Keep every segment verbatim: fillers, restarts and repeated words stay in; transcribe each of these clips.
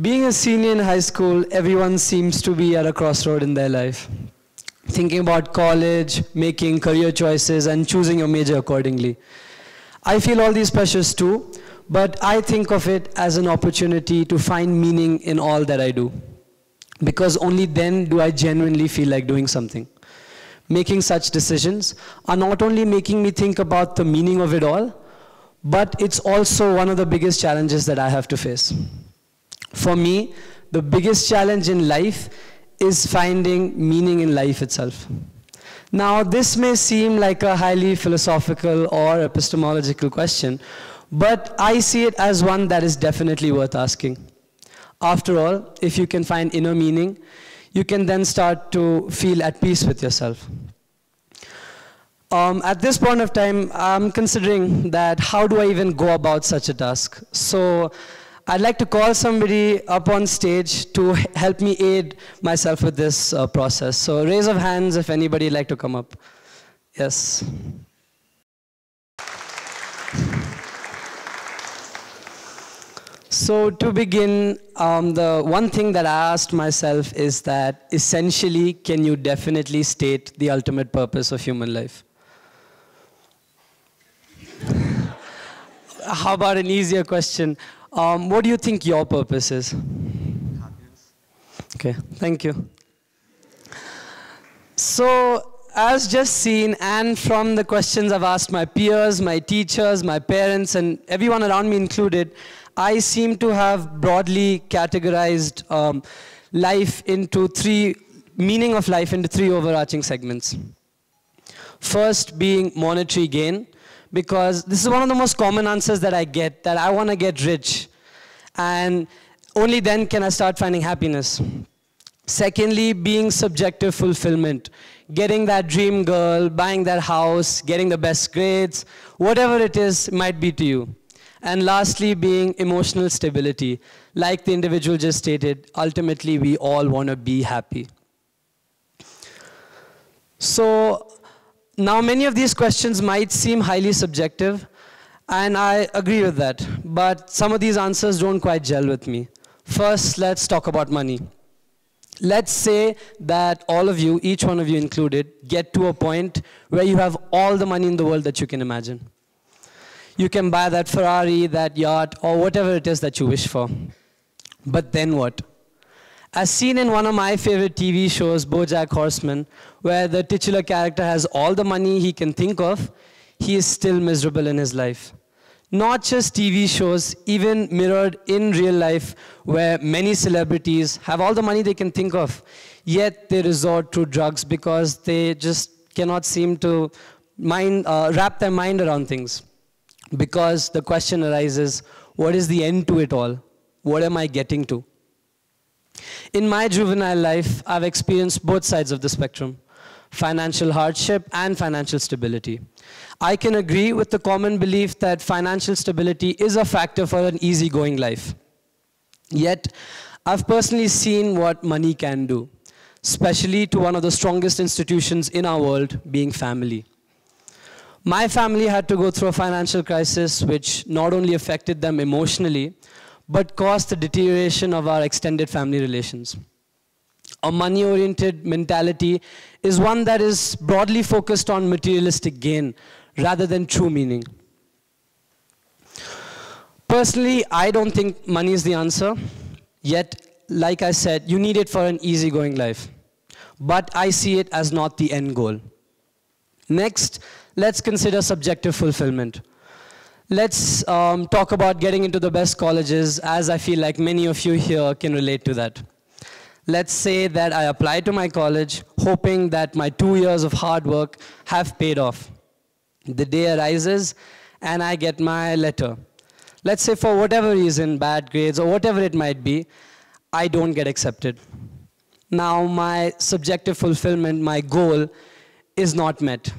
Being a senior in high school, everyone seems to be at a crossroad in their life. Thinking about college, making career choices, and choosing your major accordingly. I feel all these pressures too, but I think of it as an opportunity to find meaning in all that I do. Because only then do I genuinely feel like doing something. Making such decisions are not only making me think about the meaning of it all, but it's also one of the biggest challenges that I have to face. For me, the biggest challenge in life is finding meaning in life itself. Now, this may seem like a highly philosophical or epistemological question, but I see it as one that is definitely worth asking. After all, if you can find inner meaning, you can then start to feel at peace with yourself. Um, at this point of time, I'm considering that how do I even go about such a task? So, I'd like to call somebody up on stage to help me aid myself with this uh, process. So raise of hands if anybody would like to come up. Yes. So to begin, um, the one thing that I asked myself is that essentially, can you definitely state the ultimate purpose of human life? How about an easier question? Um, what do you think your purpose is? Happiness. Okay, thank you. So, as just seen, and from the questions I've asked my peers, my teachers, my parents, and everyone around me included, I seem to have broadly categorized um, life into three, meaning of life into three overarching segments. First being monetary gain, because this is one of the most common answers that I get, that I want to get rich. And only then can I start finding happiness. Secondly, being subjective fulfillment. Getting that dream girl, buying that house, getting the best grades, whatever it is, might be to you. And lastly, being emotional stability. Like the individual just stated, ultimately we all want to be happy. So, now, many of these questions might seem highly subjective, and I agree with that, but some of these answers don't quite gel with me. First, let's talk about money. Let's say that all of you, each one of you included, get to a point where you have all the money in the world that you can imagine. You can buy that Ferrari, that yacht, or whatever it is that you wish for. But then what? As seen in one of my favorite T V shows, BoJack Horseman, where the titular character has all the money he can think of, he is still miserable in his life. Not just T V shows, even mirrored in real life, where many celebrities have all the money they can think of, yet they resort to drugs because they just cannot seem to mind, uh, wrap their mind around things. Because the question arises, what is the end to it all? What am I getting to? In my juvenile life, I've experienced both sides of the spectrum, financial hardship and financial stability. I can agree with the common belief that financial stability is a factor for an easygoing life. Yet, I've personally seen what money can do, especially to one of the strongest institutions in our world, being family. My family had to go through a financial crisis which not only affected them emotionally, but caused the deterioration of our extended family relations. A money-oriented mentality is one that is broadly focused on materialistic gain rather than true meaning. Personally, I don't think money is the answer. Yet, like I said, you need it for an easygoing life. But I see it as not the end goal. Next, let's consider subjective fulfillment. Let's um, talk about getting into the best colleges, as I feel like many of you here can relate to that. Let's say that I apply to my college, hoping that my two years of hard work have paid off. The day arises, and I get my letter. Let's say for whatever reason, bad grades or whatever it might be, I don't get accepted. Now my subjective fulfillment, my goal, is not met.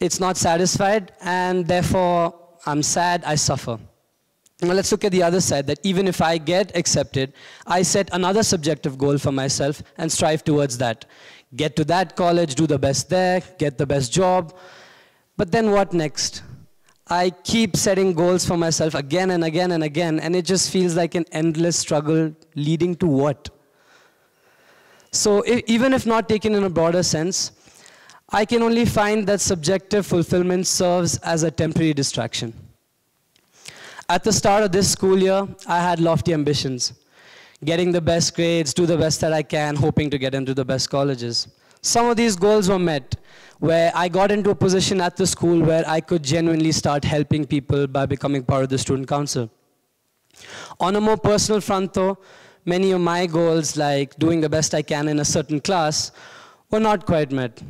It's not satisfied, and therefore, I'm sad, I suffer. Now let's look at the other side, that even if I get accepted, I set another subjective goal for myself and strive towards that. Get to that college, do the best there, get the best job. But then what next? I keep setting goals for myself again and again and again, and it just feels like an endless struggle leading to what? So if, even if not taken in a broader sense, I can only find that subjective fulfillment serves as a temporary distraction. At the start of this school year, I had lofty ambitions. Getting the best grades, do the best that I can, hoping to get into the best colleges. Some of these goals were met, where I got into a position at the school where I could genuinely start helping people by becoming part of the student council. On a more personal front though, many of my goals, like doing the best I can in a certain class, were not quite met.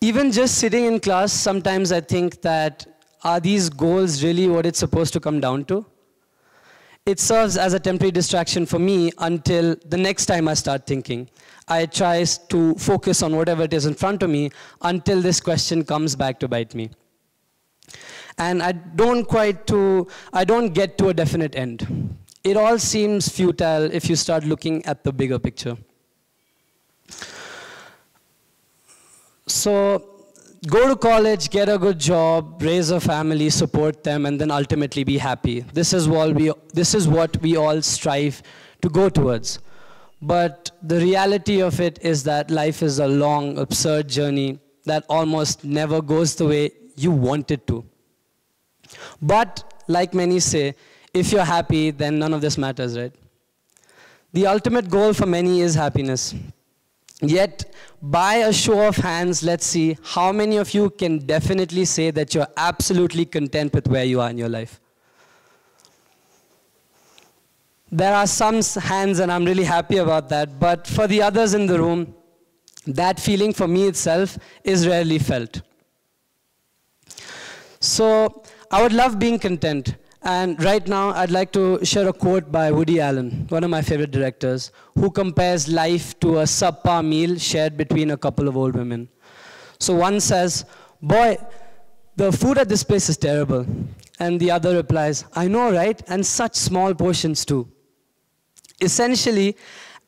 Even just sitting in class, sometimes I think that, are these goals really what it's supposed to come down to? It serves as a temporary distraction for me until the next time I start thinking. I try to focus on whatever it is in front of me until this question comes back to bite me. And I don't quite to, I don't get to a definite end. It all seems futile if you start looking at the bigger picture. So go to college, get a good job, raise a family, support them, and then ultimately be happy. This is what we, this is what we all strive to go towards. But the reality of it is that life is a long, absurd journey that almost never goes the way you want it to. But, like many say, if you're happy, then none of this matters, right? The ultimate goal for many is happiness. Yet, by a show of hands, let's see how many of you can definitely say that you're absolutely content with where you are in your life. There are some hands, and I'm really happy about that, but for the others in the room, that feeling for me itself is rarely felt. So, I would love being content. And right now, I'd like to share a quote by Woody Allen, one of my favorite directors, who compares life to a subpar meal shared between a couple of old women. So one says, "Boy, the food at this place is terrible." And the other replies, "I know, right? And such small portions too." Essentially,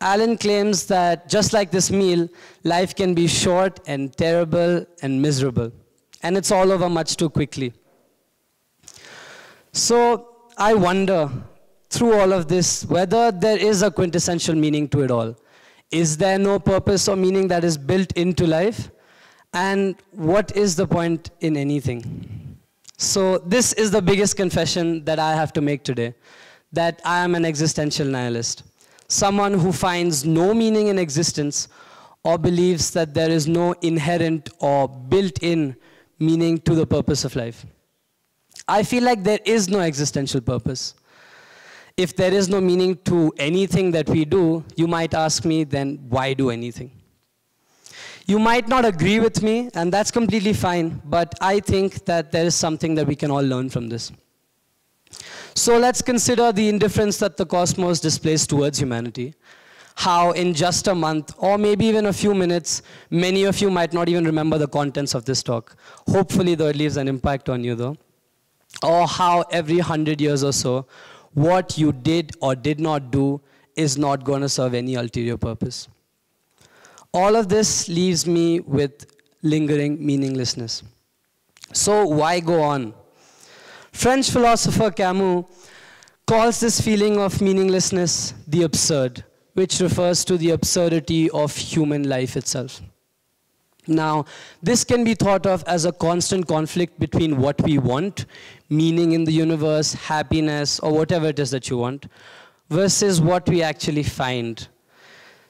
Allen claims that just like this meal, life can be short and terrible and miserable. And it's all over much too quickly. So I wonder, through all of this, whether there is a quintessential meaning to it all. Is there no purpose or meaning that is built into life? And what is the point in anything? So this is the biggest confession that I have to make today, that I am an existential nihilist, someone who finds no meaning in existence or believes that there is no inherent or built-in meaning to the purpose of life. I feel like there is no existential purpose. If there is no meaning to anything that we do, you might ask me, then why do anything? You might not agree with me, and that's completely fine, but I think that there is something that we can all learn from this. So let's consider the indifference that the cosmos displays towards humanity. How in just a month, or maybe even a few minutes, many of you might not even remember the contents of this talk. Hopefully, though, it leaves an impact on you, though. Or how every hundred years or so, what you did or did not do is not going to serve any ulterior purpose. All of this leaves me with lingering meaninglessness. So why go on? French philosopher Camus calls this feeling of meaninglessness the absurd, which refers to the absurdity of human life itself. Now, this can be thought of as a constant conflict between what we want, meaning in the universe, happiness, or whatever it is that you want, versus what we actually find,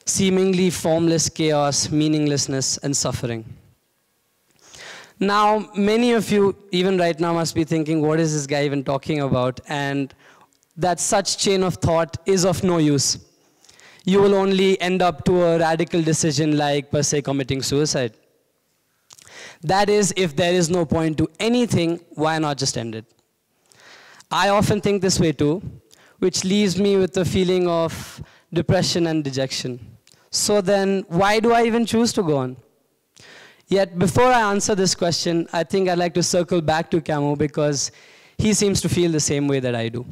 seemingly formless chaos, meaninglessness, and suffering. Now, many of you, even right now, must be thinking, what is this guy even talking about? And that such chain of thought is of no use. You will only end up to a radical decision like, per se, committing suicide. That is, if there is no point to anything, why not just end it? I often think this way too, which leaves me with a feeling of depression and dejection. So then, why do I even choose to go on? Yet, before I answer this question, I think I'd like to circle back to Camus because he seems to feel the same way that I do.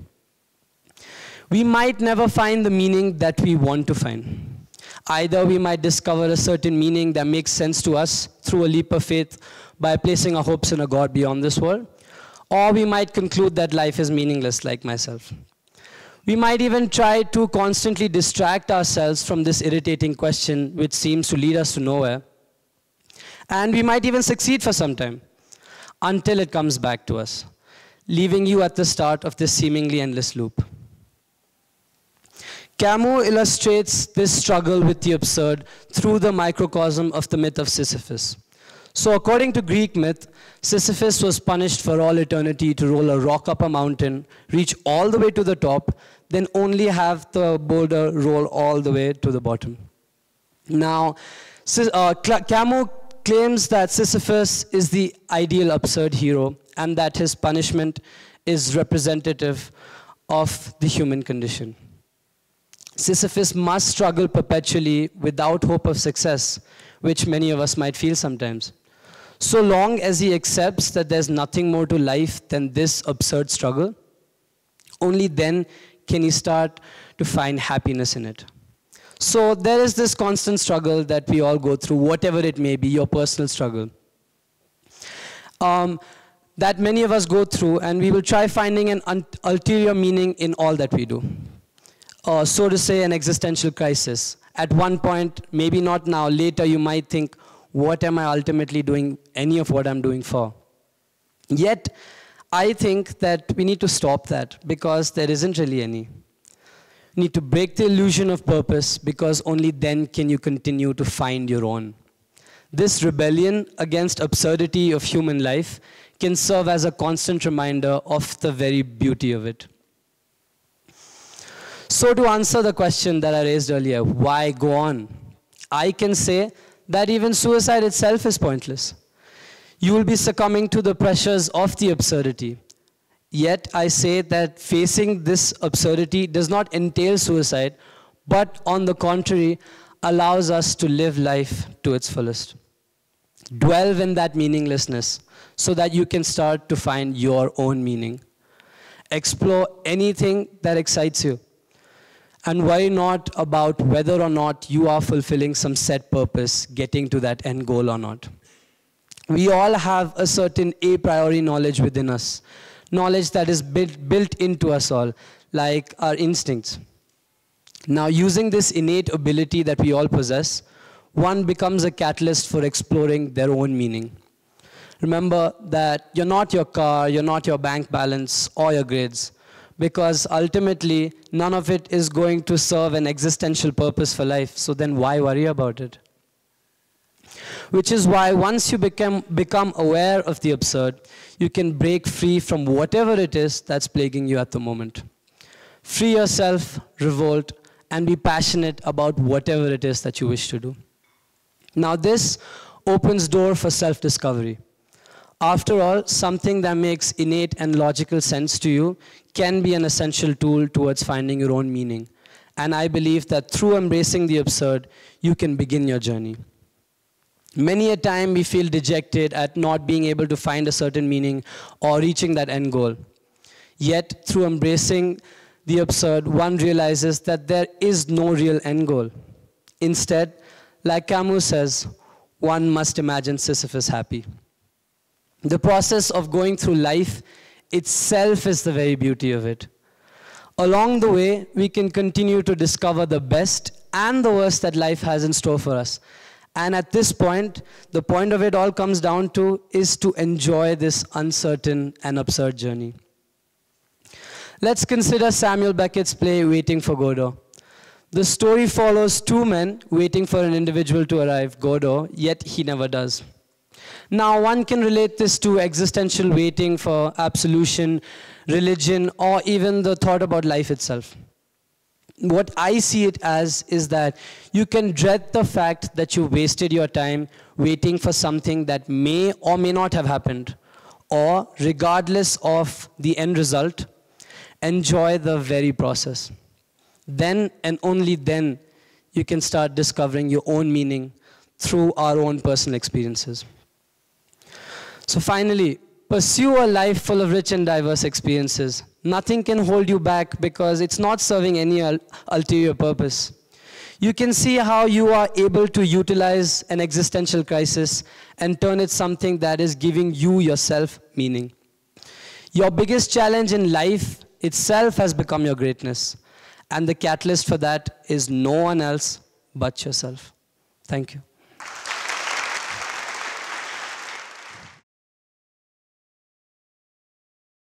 We might never find the meaning that we want to find. Either we might discover a certain meaning that makes sense to us through a leap of faith by placing our hopes in a God beyond this world, or we might conclude that life is meaningless, like myself. We might even try to constantly distract ourselves from this irritating question, which seems to lead us to nowhere. And we might even succeed for some time, until it comes back to us, leaving you at the start of this seemingly endless loop. Camus illustrates this struggle with the absurd through the microcosm of the myth of Sisyphus. So according to Greek myth, Sisyphus was punished for all eternity to roll a rock up a mountain, reach all the way to the top, then only have the boulder roll all the way to the bottom. Now, uh, Camus claims that Sisyphus is the ideal absurd hero and that his punishment is representative of the human condition. Sisyphus must struggle perpetually without hope of success, which many of us might feel sometimes, so long as he accepts that there's nothing more to life than this absurd struggle. Only then can he start to find happiness in it. So there is this constant struggle that we all go through, whatever it may be, your personal struggle, um, that many of us go through, and we will try finding an ulterior meaning in all that we do. Uh, so to say, an existential crisis. At one point, maybe not now, later you might think, what am I ultimately doing, any of what I'm doing for? Yet, I think that we need to stop that, because there isn't really any. You need to break the illusion of purpose, because only then can you continue to find your own. This rebellion against absurdity of human life can serve as a constant reminder of the very beauty of it. So to answer the question that I raised earlier, why go on? I can say that even suicide itself is pointless. You will be succumbing to the pressures of the absurdity. Yet I say that facing this absurdity does not entail suicide, but on the contrary, allows us to live life to its fullest. Dwell in that meaninglessness so that you can start to find your own meaning. Explore anything that excites you. And worry not about whether or not you are fulfilling some set purpose, getting to that end goal or not. We all have a certain a priori knowledge within us, knowledge that is built, built into us all, like our instincts. Now, using this innate ability that we all possess, one becomes a catalyst for exploring their own meaning. Remember that you're not your car, you're not your bank balance or your grades, because ultimately, none of it is going to serve an existential purpose for life, so then why worry about it? Which is why once you become, become aware of the absurd, you can break free from whatever it is that's plaguing you at the moment. Free yourself, revolt, and be passionate about whatever it is that you wish to do. Now this opens the door for self-discovery. After all, something that makes innate and logical sense to you can be an essential tool towards finding your own meaning. And I believe that through embracing the absurd, you can begin your journey. Many a time we feel dejected at not being able to find a certain meaning or reaching that end goal. Yet, through embracing the absurd, one realizes that there is no real end goal. Instead, like Camus says, one must imagine Sisyphus happy. The process of going through life itself is the very beauty of it. Along the way, we can continue to discover the best and the worst that life has in store for us. And at this point, the point of it all comes down to is to enjoy this uncertain and absurd journey. Let's consider Samuel Beckett's play, Waiting for Godot. The story follows two men waiting for an individual to arrive, Godot, yet he never does. Now, one can relate this to existential waiting for absolution, religion, or even the thought about life itself. What I see it as is that you can dread the fact that you wasted your time waiting for something that may or may not have happened, or regardless of the end result, enjoy the very process. Then and only then you can start discovering your own meaning through our own personal experiences. So finally, pursue a life full of rich and diverse experiences. Nothing can hold you back because it's not serving any ul- ulterior purpose. You can see how you are able to utilize an existential crisis and turn it something that is giving you yourself meaning. Your biggest challenge in life itself has become your greatness, and the catalyst for that is no one else but yourself. Thank you.